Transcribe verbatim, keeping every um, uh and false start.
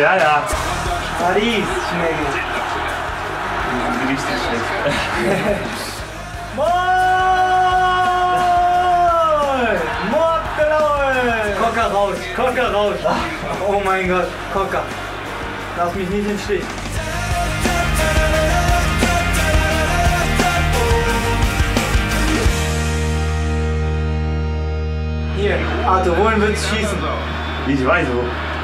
Ja, ja. Paris, schnell. Die richtig schlecht. Moin! Moin! Cocker raus, Cocker raus. Oh mein Gott, Cocker. Lass mich nicht im Stich. Hier, Arthur, wohin willst du schießen? Ich weiß wo.